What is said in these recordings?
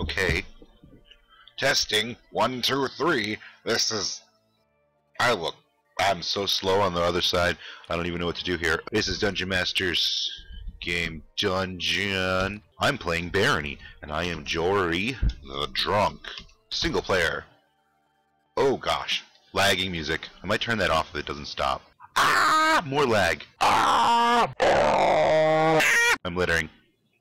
Okay. Testing 1, 2, 3. This is. I'm so slow on the other side. I don't even know what to do here. This is Dungeon Master's game Dungeon. I'm playing Barony, and I am Jory the Drunk. Single player. Oh gosh, lagging music. I might turn that off if it doesn't stop. Ah, more lag. Ah, I'm littering.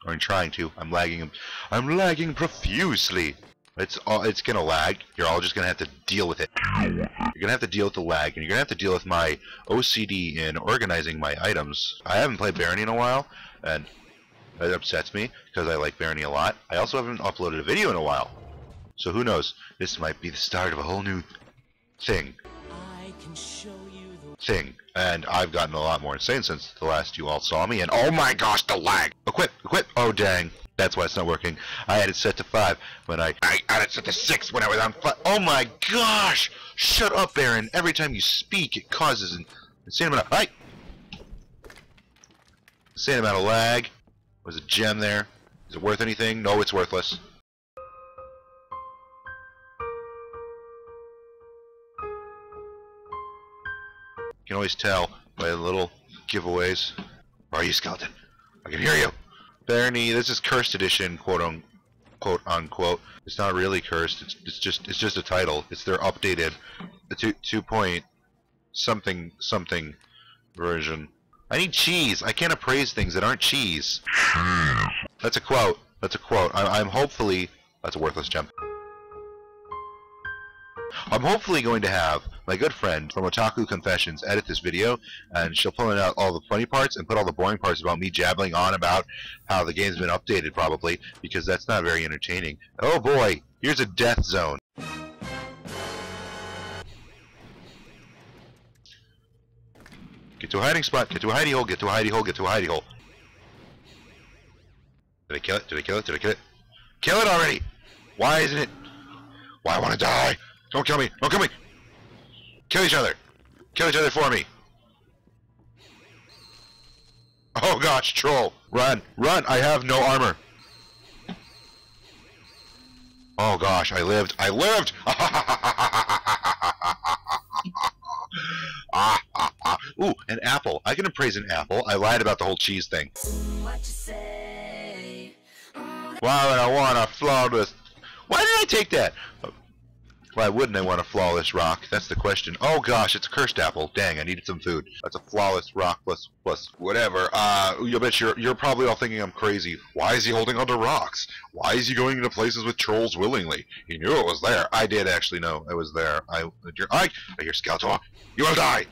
Or I'm trying to. I'm lagging. I'm lagging profusely. It's gonna lag. You're all just gonna have to deal with it. You're gonna have to deal with the lag, and you're gonna have to deal with my OCD in organizing my items. I haven't played Barony in a while, and it upsets me because I like Barony a lot. I also haven't uploaded a video in a while, so who knows? This might be the start of a whole new thing. I can show you the thing, and I've gotten a lot more insane since the last you all saw me. And oh my gosh, the lag! Equip, equip! Oh dang! That's why it's not working. I had it set to 5 when I had it set to 6 when I was on 5. Oh my gosh! Shut up, Baron. Every time you speak, it causes an insane amount of insane amount of lag. Was a gem there? Is it worth anything? No, it's worthless. You can always tell by the little giveaways. Where are you, skeleton? I can hear you. Barony, this is cursed edition, quote unquote. It's not really cursed. It's just a title. It's their updated 2.something version. I need cheese. I can't appraise things that aren't cheese. That's a quote. That's a quote. I'm hopefully that's a worthless gem. I'm hopefully going to have my good friend from Otaku Confessions edit this video, and she'll pull out all the funny parts and put all the boring parts about me jabbling on about how the game's been updated, probably, because that's not very entertaining. Oh boy, here's a death zone. Get to a hiding spot, get to a hidey hole, get to a hidey hole, get to a hidey hole. Did I kill it? Did I kill it? Did I kill it? Kill it already! Why isn't it? Why I want to die? Don't kill me! Don't kill me! Kill each other! Kill each other for me! Oh gosh, troll! Run! Run! I have no armor! Oh gosh, I lived! I lived! Ooh, an apple! I can appraise an apple. I lied about the whole cheese thing. What you say? Why would I want a flawless... Why did I take that? Why wouldn't I want a flawless rock? That's the question. Oh gosh, it's a cursed apple. Dang, I needed some food. That's a flawless rock plus whatever. You'll bet you're probably all thinking I'm crazy. Why is he holding onto rocks? Why is he going into places with trolls willingly? He knew it was there. I did actually know it was there. I hear Skeletor. You will die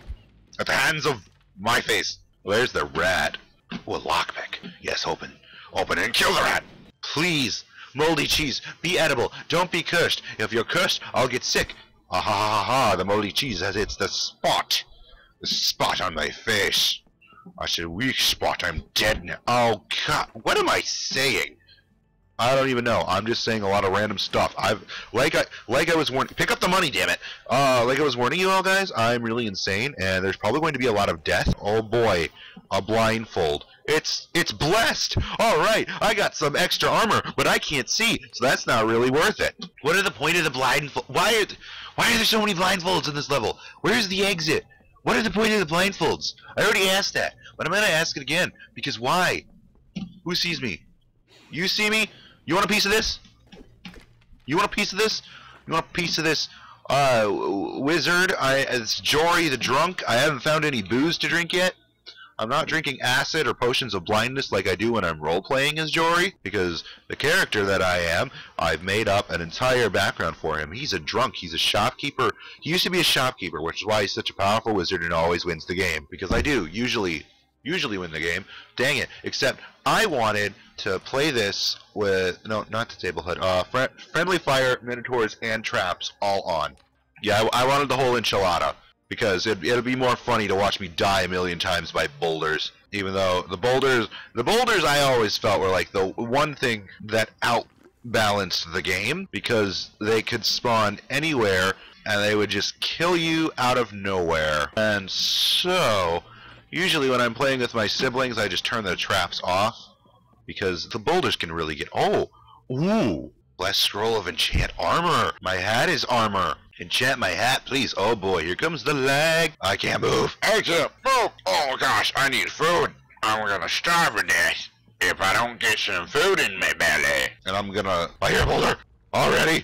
at the hands of my face. Where's the rat? Oh, a lockpick. Yes, open. Open and kill the rat. Please. Moldy cheese, be edible, don't be cursed. If you're cursed, I'll get sick. Ah ha ha ha, the moldy cheese has hit the spot on my face. That's a weak spot, I'm dead now. Oh god, what am I saying? I don't even know, I'm just saying a lot of random stuff. Like I was warning, pick up the money, damn it. Like I was warning you all guys, I'm really insane, and there's probably going to be a lot of death. Oh boy, a blindfold. It's blessed! Alright, I got some extra armor, but I can't see, so that's not really worth it. What are the point of the blindfold? Why are there so many blindfolds in this level? Where's the exit? What are the point of the blindfolds? I already asked that, but I'm gonna ask it again, because why? Who sees me? You see me? You want a piece of this? You want a piece of this? You want a piece of this? Wizard, it's Jory the Drunk. I haven't found any booze to drink yet. I'm not drinking acid or potions of blindness like I do when I'm role-playing as Jory, because the character that I am, I've made up an entire background for him. He's a drunk. He's a shopkeeper. He used to be a shopkeeper, which is why he's such a powerful wizard and always wins the game, because I do usually win the game. Dang it. Except I wanted to play this with... No, not the table HUD. Friendly fire, minotaurs, and traps all on. Yeah, I wanted the whole enchilada. Because it'd be more funny to watch me die a million times by boulders, even though the boulders I always felt were like the one thing that outbalanced the game, because they could spawn anywhere and they would just kill you out of nowhere. And so usually when I'm playing with my siblings, I just turn the traps off because the boulders can really get... Oh, ooh, Last scroll of enchant armor. My hat is armor. Enchant my hat, please. Oh boy, here comes the lag. I can't move. I can't move. Oh gosh, I need food. I'm gonna starve to death if I don't get some food in my belly. And I'm gonna... I hear Boulder. Already?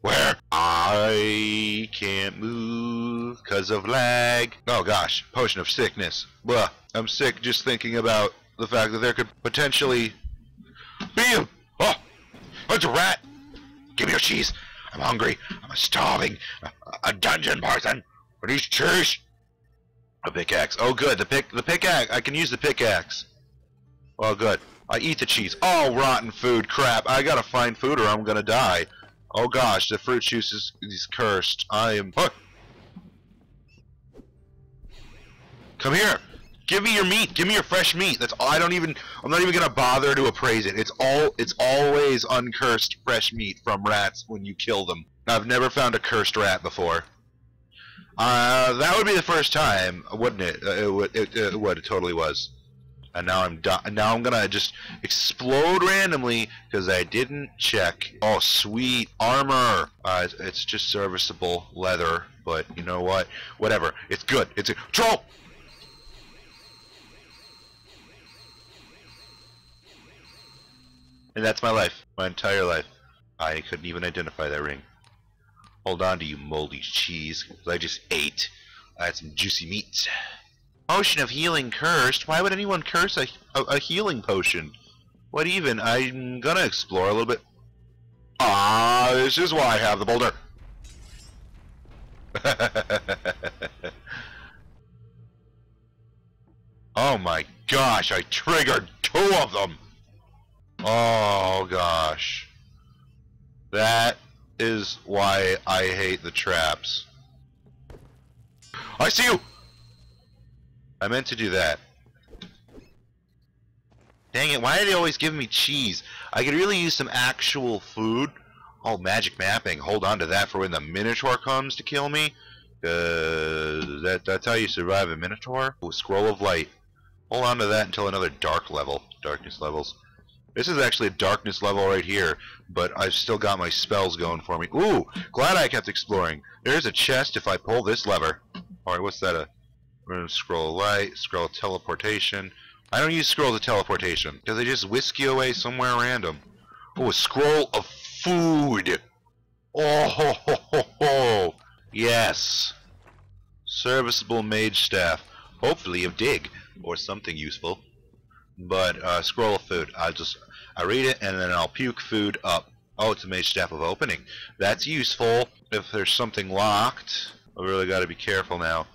Where? I can't move because of lag. Oh gosh, potion of sickness. Blah. I'm sick just thinking about the fact that there could potentially be a... Oh! It's a rat! Give me your cheese! I'm hungry! I'm starving! A dungeon person! Are these cheese? A pickaxe. Oh good, the pickaxe! I can use the pickaxe. Oh good. I eat the cheese. Oh, rotten food, crap! I gotta find food or I'm gonna die. Oh gosh, the fruit juice is cursed. I am... Oh. Come here! Give me your meat. Give me your fresh meat. That's all. I don't even. I'm not even gonna bother to appraise it. It's all. It's always uncursed fresh meat from rats when you kill them. I've never found a cursed rat before. That would be the first time, wouldn't it? It would. It totally was. And now I'm gonna just explode randomly because I didn't check. Oh sweet armor. It's just serviceable leather, but you know what? Whatever. It's good. It's a troll. And that's my life. My entire life. I couldn't even identify that ring. Hold on to you moldy cheese, because I just ate. I had some juicy meat. Potion of healing cursed? Why would anyone curse a healing potion? What even? I'm gonna explore a little bit. Ah, this is why I have the boulder. Oh my gosh, I triggered two of them! Oh gosh, that is why I hate the traps. I see you! I meant to do that. Dang it, why are they always giving me cheese? I could really use some actual food. Oh, magic mapping, hold on to that for when the Minotaur comes to kill me. That's how you survive a Minotaur. Ooh, scroll of light, hold on to that until another darkness levels. This is actually a darkness level right here, but I've still got my spells going for me. Ooh, glad I kept exploring. There's a chest if I pull this lever. Alright, what's that? We're going to scroll light, scroll teleportation. I don't use scrolls of teleportation, because they just whisk you away somewhere random. Ooh, a scroll of food. Oh, ho, ho, ho, ho. Yes. Serviceable mage staff. Hopefully of dig, or something useful. But scroll of food, I read it and then I'll puke food up. Oh, it's a mage staff of opening. That's useful if there's something locked. I really got to be careful now.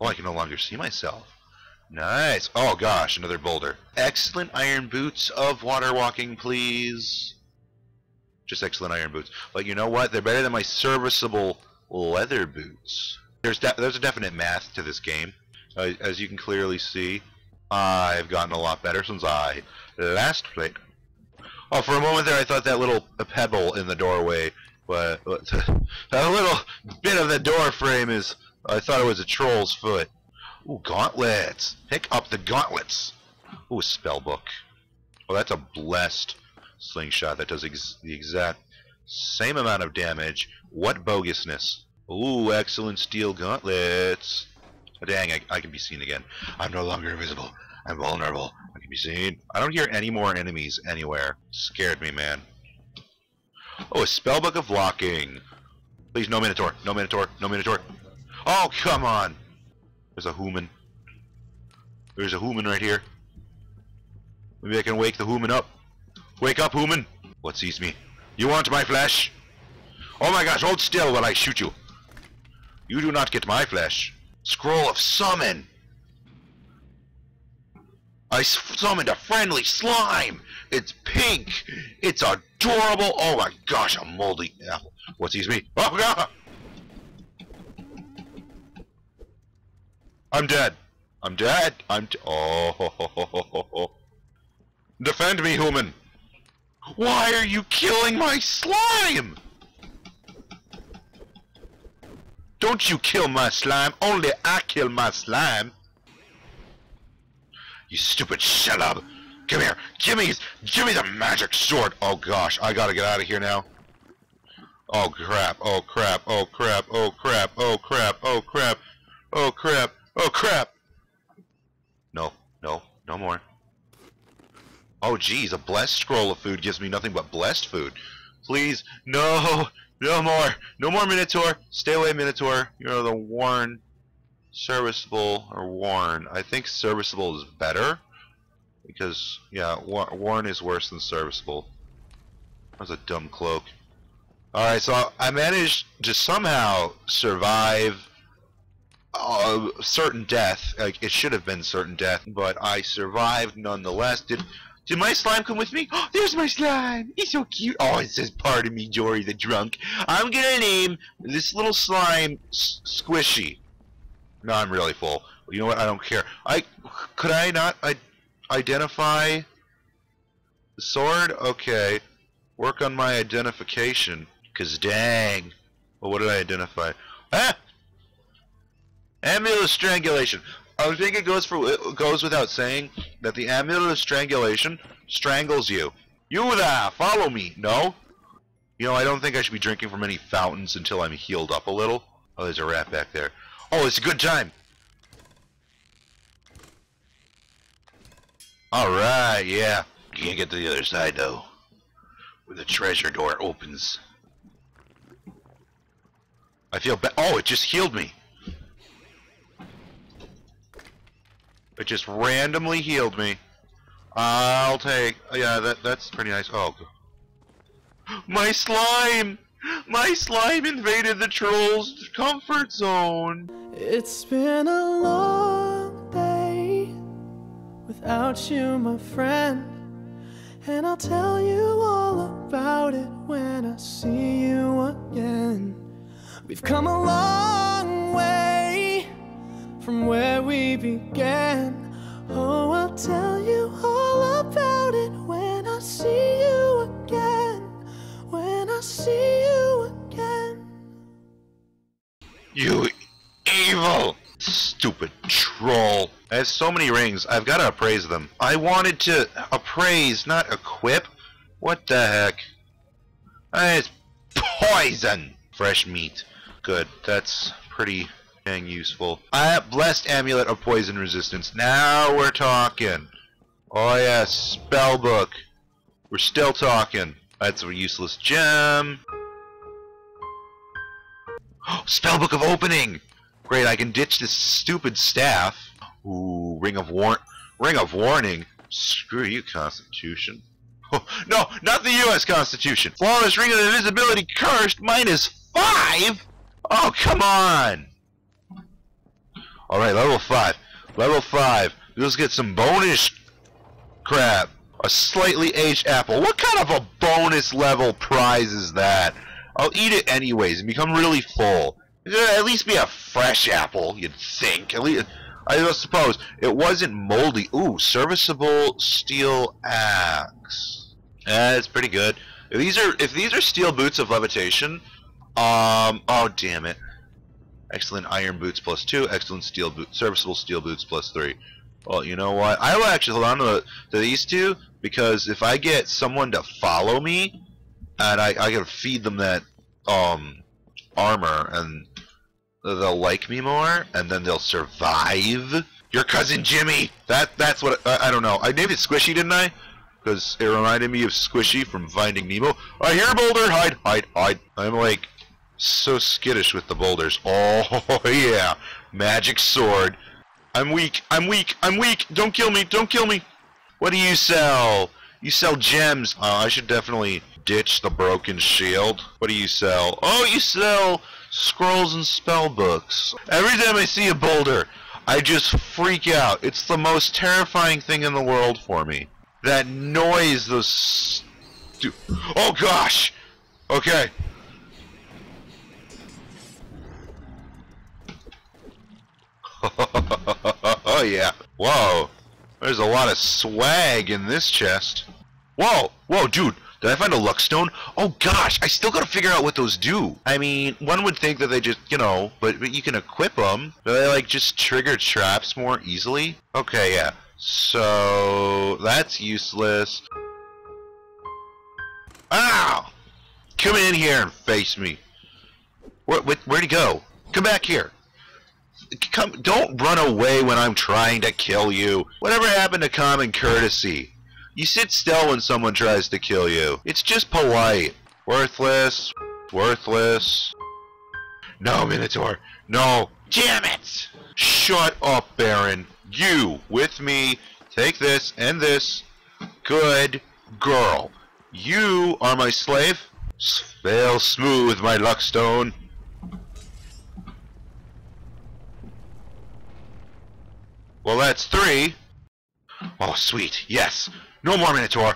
Oh, I can no longer see myself. Nice. Oh gosh, another boulder. Excellent iron boots of water walking, please. Just excellent iron boots. But you know what? They're better than my serviceable leather boots. There's a definite math to this game. As you can clearly see, I've gotten a lot better since I last played. Oh, for a moment there I thought that little pebble in the doorway, that little bit of the door frame is, I thought it was a troll's foot. Ooh, gauntlets! Pick up the gauntlets! Ooh, a spell book. Oh, that's a blessed slingshot that does the exact same amount of damage. What bogusness. Ooh, excellent steel gauntlets. Dang, I can be seen again. I'm no longer invisible. I'm vulnerable. I can be seen. I don't hear any more enemies anywhere. Scared me, man. Oh, a spellbook of locking. Please, no Minotaur. No Minotaur. No Minotaur. Oh, come on. There's a human. There's a human right here. Maybe I can wake the human up. Wake up, human. What sees me? You want my flesh? Oh my gosh, hold still while I shoot you. You do not get my flesh. Scroll of summon. I summoned a friendly slime. It's pink. It's adorable. Oh my gosh, a moldy apple. What sees me? Oh god! I'm dead. I'm dead. Oh. Ho, ho, ho, ho, ho. Defend me, human. Why are you killing my slime? Don't you kill my slime, only I kill my slime. You stupid shellub. Come here! Give me the magic sword! Oh gosh, I gotta get out of here now. Oh crap, oh crap, oh crap, oh crap, oh crap, oh crap, oh crap, oh crap! No, no, no more. Oh geez, a blessed scroll of food gives me nothing but blessed food. Please, no, no more, no more Minotaur! Stay away, Minotaur. You're the worn, serviceable, or worn. I think serviceable is better. Because, yeah, worn is worse than serviceable. That was a dumb cloak. Alright, so I managed to somehow survive certain death. Like, it should have been certain death, but I survived nonetheless. Did my slime come with me? Oh, there's my slime! He's so cute! Oh, it says, pardon me, Jory the Drunk. I'm gonna name this little slime Squishy. No, I'm really full. You know what? I don't care. Could I not identify the sword? Okay. Work on my identification. Cause dang. Well, what did I identify? Ah! Amulet of Strangulation. I think it goes without saying that the Amulet of Strangulation strangles you. You there! Follow me! No? You know, I don't think I should be drinking from any fountains until I'm healed up a little. Oh, there's a rat back there. Oh, it's a good time! Alright, yeah. You can't get to the other side, though. Where the treasure door opens. I feel bad. Oh, it just healed me. It just randomly healed me. I'll take... Yeah, that's pretty nice. Oh. My slime! My slime invaded the troll's comfort zone. It's been a long day without you, my friend, and I'll tell you all about it when I see you again. We've come a long way from where we began. Oh, I'll tell you all about it when I see you again. When I see you again. You evil! Stupid troll. I have so many rings. I've got to appraise them. I wanted to appraise, not equip. What the heck? It's poison. Fresh meat. Good. That's pretty dang useful. I blessed amulet of poison resistance. Now we're talking. Oh yeah, spell book. We're still talking. That's a useless gem. Spell book of opening. Great, I can ditch this stupid staff. Ooh, ring of warning. Screw you, Constitution. Oh, no, not the U.S. Constitution. Flawless ring of invisibility, cursed, -5. Oh, come on. All right, level 5. Let's get some bonus crap. A slightly aged apple. What kind of a bonus level prize is that? I'll eat it anyways and become really full. At least be a fresh apple, you'd think. At least, I suppose it wasn't moldy. Ooh, serviceable steel axe. That's pretty good. If these are steel boots of levitation, oh damn it! Excellent iron boots +2. Excellent steel boots. Serviceable steel boots +3. Well, you know what? I will actually hold on to these two because if I get someone to follow me, and I can feed them that armor and they'll like me more, and then they'll survive. Your cousin Jimmy! That's what... I don't know. I named it Squishy, didn't I? Because it reminded me of Squishy from Finding Nemo. I hear a boulder! Hide, hide, hide. I'm, like, so skittish with the boulders. Oh, yeah. Magic sword. I'm weak. I'm weak. I'm weak. Don't kill me. Don't kill me. What do you sell? You sell gems. I should definitely ditch the broken shield. What do you sell? Oh, you sell... scrolls and spell books. Every time I see a boulder, I just freak out. It's the most terrifying thing in the world for me. That noise, those... Oh gosh! Okay. Oh yeah. Whoa. There's a lot of swag in this chest. Whoa! Whoa, dude! Did I find a luck stone? Oh gosh, I still gotta figure out what those do. I mean, one would think that they just, you know, but you can equip them. Do they, like, just trigger traps more easily? Okay, yeah. So that's useless. Ow! Come in here and face me. Where'd he go? Come back here. Come! Don't run away when I'm trying to kill you. Whatever happened to common courtesy? You sit still when someone tries to kill you. It's just polite. Worthless. Worthless. No, Minotaur. No. Damn it! Shut up, Baron. You, with me, take this and this. Good girl. You are my slave. Fail smooth, my luckstone. Well, that's three. Oh, sweet. Yes. No more Minotaur.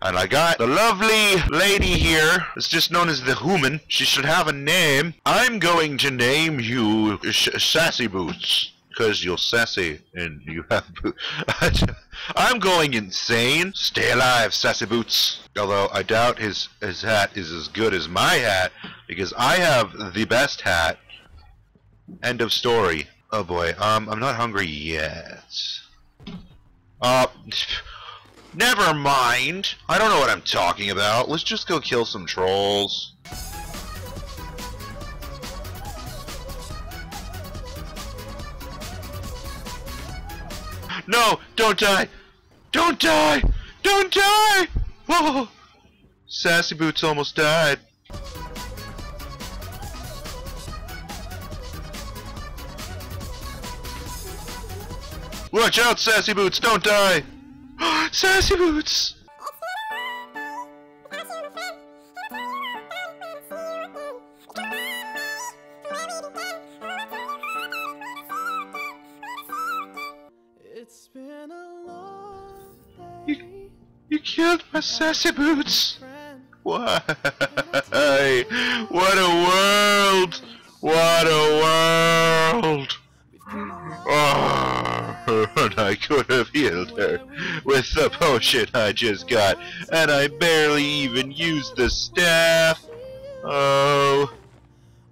And I got the lovely lady here. It's just known as the human. She should have a name. I'm going to name you Sassy Boots. Because you're sassy and you have boots. I'm going insane. Stay alive, Sassy Boots. Although I doubt his hat is as good as my hat. Because I have the best hat. End of story. Oh boy. I'm not hungry yet. Never mind. I don't know what I'm talking about. Let's just go kill some trolls. No! Don't die! Don't die! Don't die! Oh, Sassy Boots almost died. Watch out, Sassy Boots! Don't die! Sassy Boots! It's been a long day. You killed my Sassy Boots! Why? What a world! What a world! Oh, and I could have healed her with the potion I just got, and I barely even used the staff. Oh,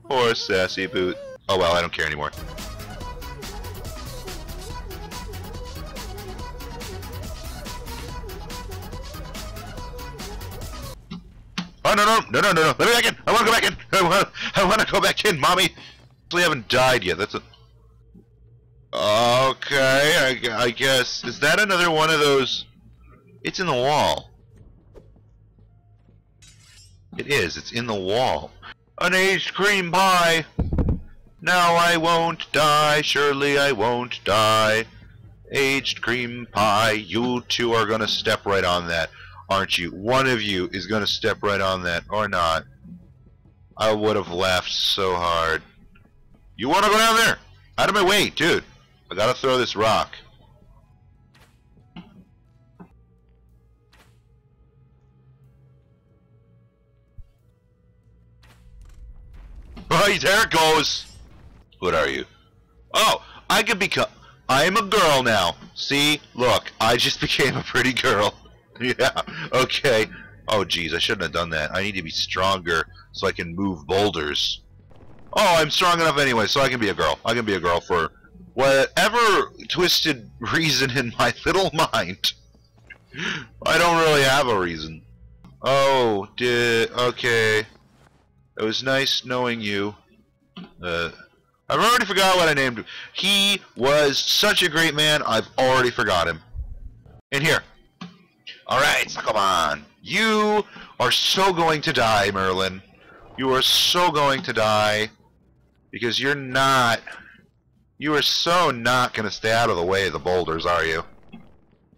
poor Sassy Boot. Oh well, I don't care anymore. Oh no! Let me back in. I want to go back in. I want to go back in, mommy. We haven't died yet. That's a okay, I guess. Is that another one of those? It's in the wall. It is. It's in the wall. An aged cream pie. Now I won't die. Surely I won't die. Aged cream pie. You two are gonna step right on that, aren't you? One of you is gonna step right on that, or not. I would have laughed so hard. You wanna go down there? Out of my way, dude. I gotta throw this rock. Oh, there it goes. What are you? Oh, I could become... I am a girl now. See? Look, I just became a pretty girl. Yeah, okay. Oh, geez, I shouldn't have done that. I need to be stronger so I can move boulders. Oh, I'm strong enough anyway, so I can be a girl. I can be a girl for... whatever twisted reason in my little mind. I don't really have a reason. Oh, okay. It was nice knowing you. I've already forgot what I named him. He was such a great man, I've already forgot him. In here. Alright, Sucklebon. You are so going to die, Merlin. You are so going to die. Because you're not... You are so not gonna stay out of the way of the boulders, are you?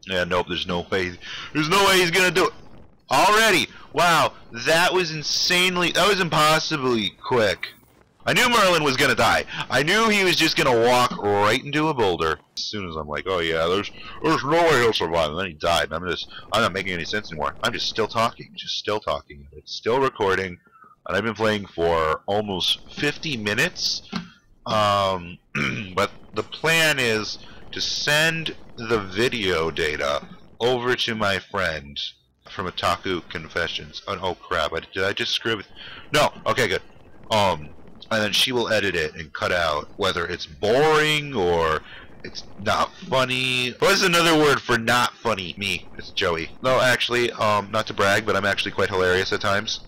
Yeah, nope, there's no way. There's no way he's gonna do it! Already! Wow, that was insanely... That was impossibly quick. I knew Merlin was gonna die. I knew he was just gonna walk right into a boulder. As soon as I'm like, oh yeah, there's no way he'll survive. And then he died, and I'm not making any sense anymore. I'm just still talking. Just still talking. It's still recording. And I've been playing for almost 50 minutes. But the plan is to send the video data over to my friend from Otaku Confessions. Oh crap, did I just scribble? No, okay, good. And then she will edit it and cut out whether it's boring or It's not funny. What's another word for not funny? Me. It's Joey. No, actually, not to brag, but I'm actually quite hilarious at times.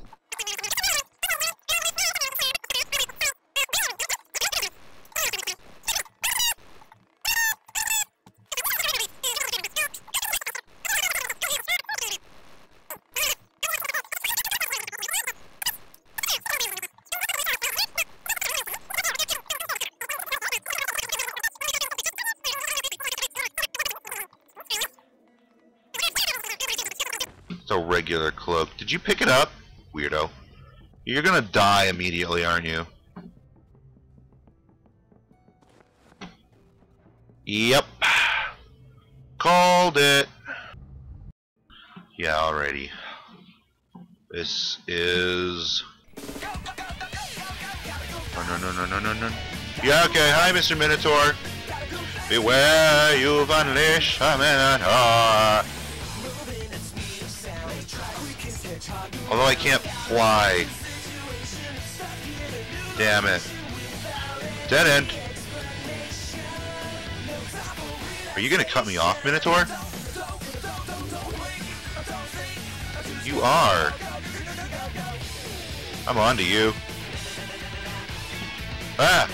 A regular club. Did you pick it up? Weirdo. You're gonna die immediately, aren't you? Yep. Called it. Yeah, alrighty. This is... Oh, no, no, no, no, no, no. Yeah, okay. Hi, Mr. Minotaur. Beware, you've unleashed a Minotaur. Although I can't fly. Damn it. Dead end. Are you gonna cut me off, Minotaur? You are. I'm on to you. Ah!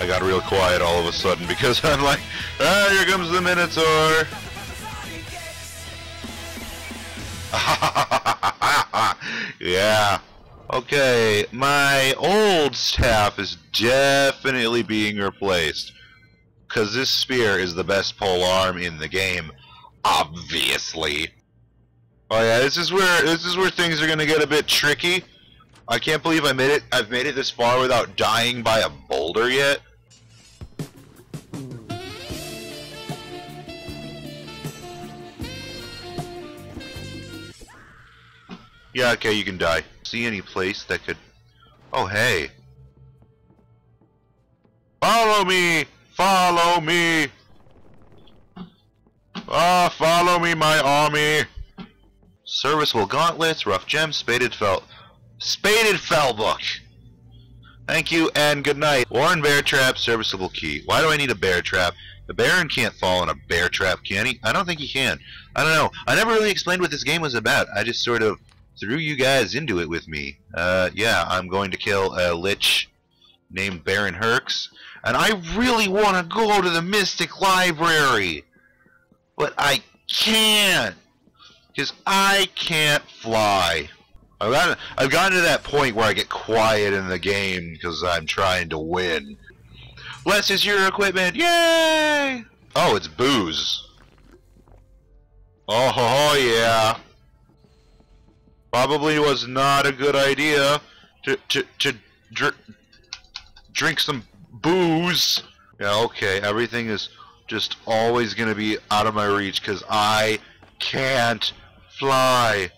I got real quiet all of a sudden because I'm like, ah, here comes the Minotaur. Yeah. Okay, my old staff is definitely being replaced. Because this spear is the best polearm in the game. Obviously. Oh yeah, this is where things are gonna get a bit tricky. I can't believe I've made it this far without dying by a boulder yet. Yeah, okay, you can die. See any place that could... Oh, hey. Follow me! Follow me! Ah, follow me, my army! Serviceable gauntlets, rough gems, spaded felt. Spaded fell book! Thank you and good night. Warren bear trap, serviceable key. Why do I need a bear trap? The Baron can't fall in a bear trap, can he? I don't think he can. I don't know. I never really explained what this game was about. I just sort of threw you guys into it with me. Yeah, I'm going to kill a lich named Baron Herx. And I really want to go to the Mystic Library. But I can't. Because I can't fly. I've gotten to that point where I get quiet in the game because I'm trying to win. Blesses your equipment, yay! Oh, it's booze. Oh, ho, ho, yeah. Probably was not a good idea to drink some booze. Yeah, okay, everything is just always gonna be out of my reach because I can't fly.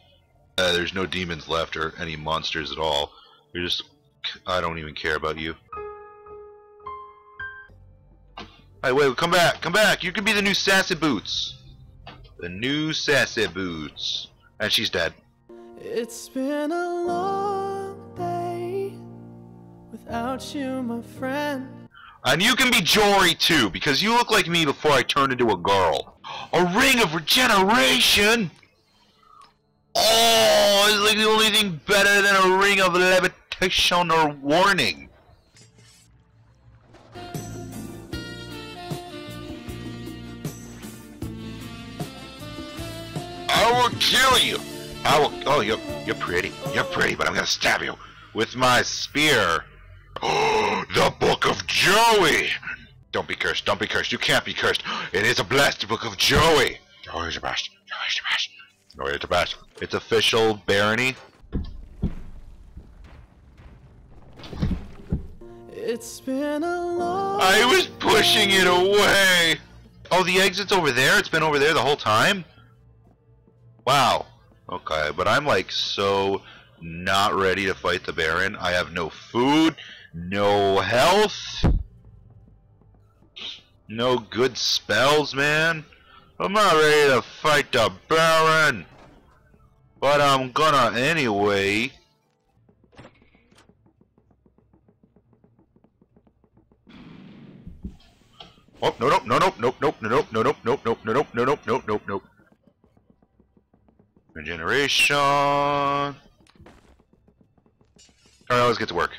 There's no demons left or any monsters at all. You're just... I don't even care about you. Hey, wait, come back! Come back! You can be the new Sassy Boots! The new Sassy Boots. And she's dead. It's been a long day without you, my friend. And you can be Jory too, because you look like me before I turned into a girl. A ring of regeneration! Oh, it's like the only thing better than a ring of levitation or warning. I will kill you. I will. Oh, you're pretty. You're pretty, but I'm gonna stab you with my spear. Oh, the Book of Joey. Don't be cursed. Don't be cursed. You can't be cursed. It is a blessed Book of Joey. Joey Tabash. Joey Tabash. Jory the Drunk. It's official Barony. It's been a long I was pushing it away. Oh, the exit's over there. It's been over there the whole time. Wow. Okay, but I'm like so not ready to fight the Baron. I have no food, no health. No good spells, man? I'm not ready to fight the Baron! But I'm gonna anyway. Oh, no, nope, no, nope, nope, nope, nope, no, nope, nope, nope, nope, nope, nope, nope, nope, nope. Regeneration. Alright, let's get to work.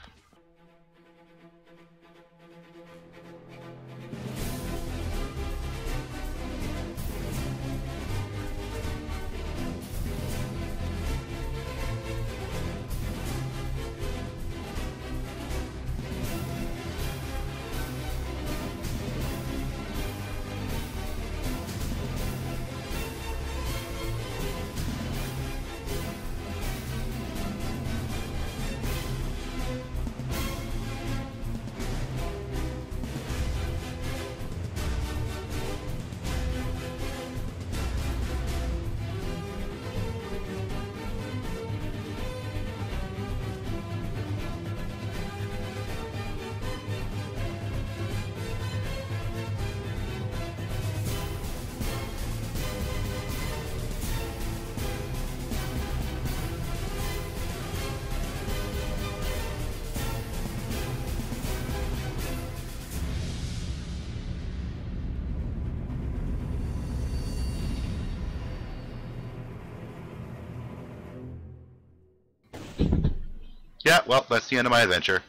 Yeah, well, that's the end of my adventure.